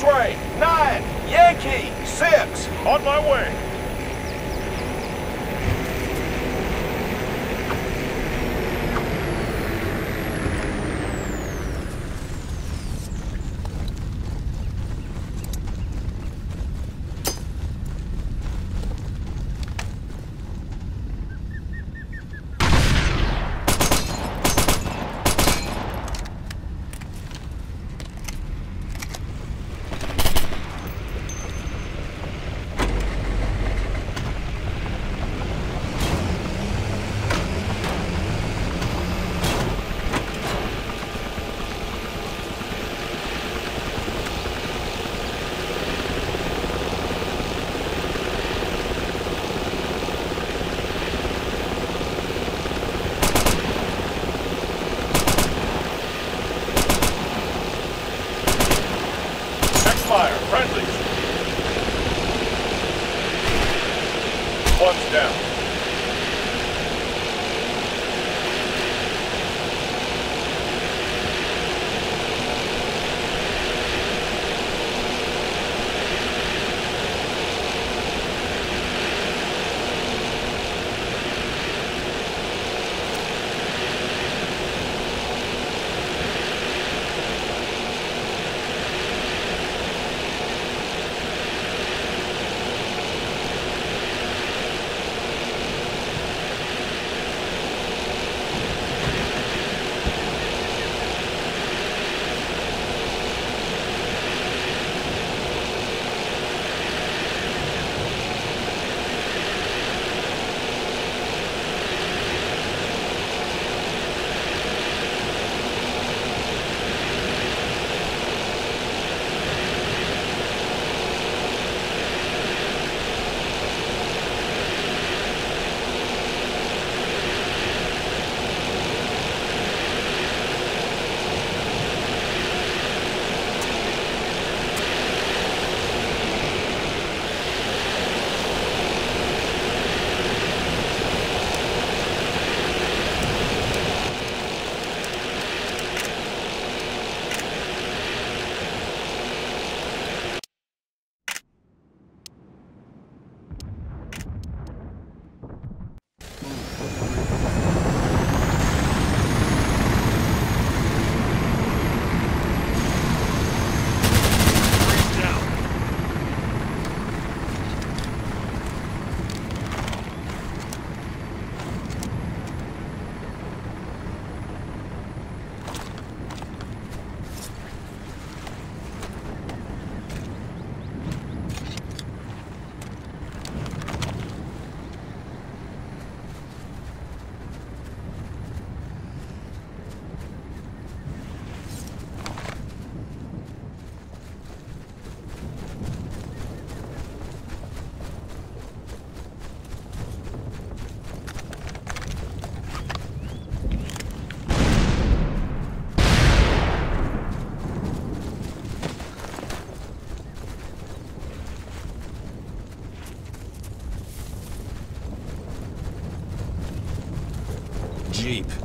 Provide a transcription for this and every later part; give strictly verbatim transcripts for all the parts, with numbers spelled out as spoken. X-ray, nine, Yankee, six. On my way.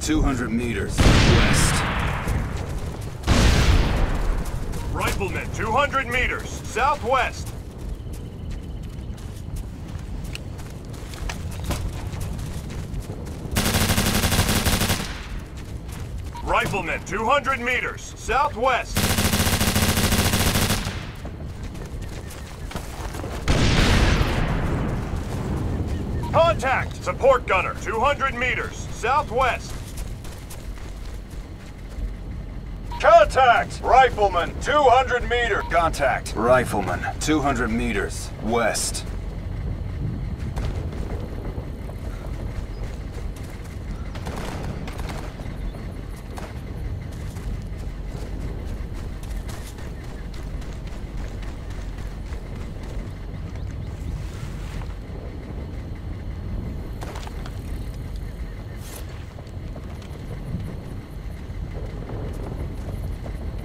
two hundred meters west. Rifleman, two hundred meters southwest. Rifleman, two hundred meters southwest. Contact! Support gunner, two hundred meters southwest. Contact! Rifleman, two hundred meter. Contact. Rifleman, two hundred meters west.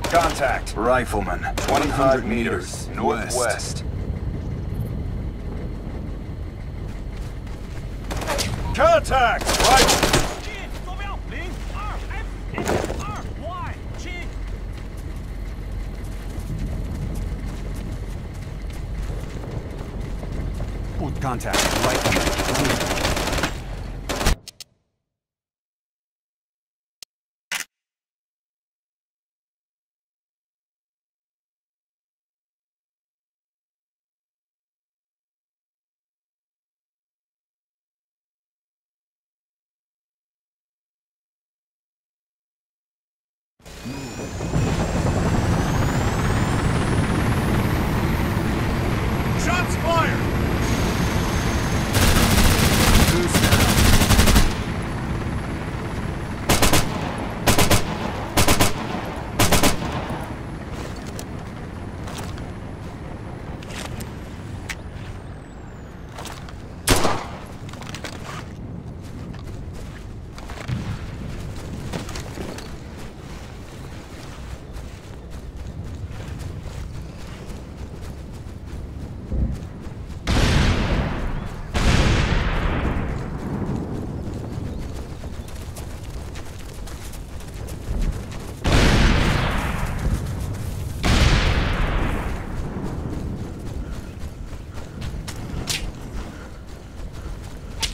Contact. Rifleman, twenty-five meters northwest. Contact! Rifleman! contact. Right. Shots fired! Boost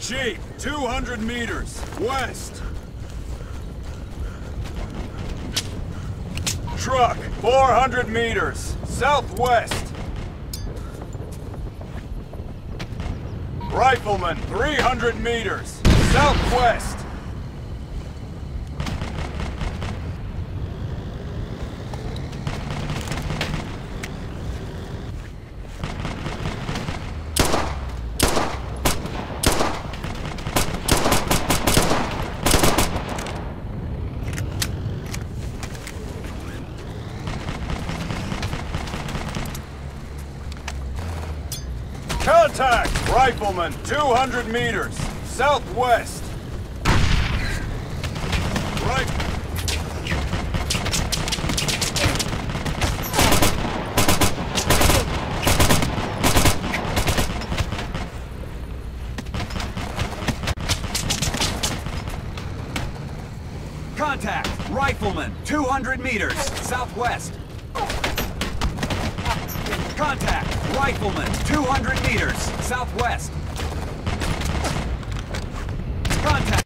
Jeep, two hundred meters, west. Truck, four hundred meters, southwest. Rifleman, three hundred meters, southwest. Contact! Rifleman, two hundred meters, southwest. Right. Contact! Rifleman, two hundred meters, southwest. Contact! Rifleman, two hundred meters, southwest. Contact!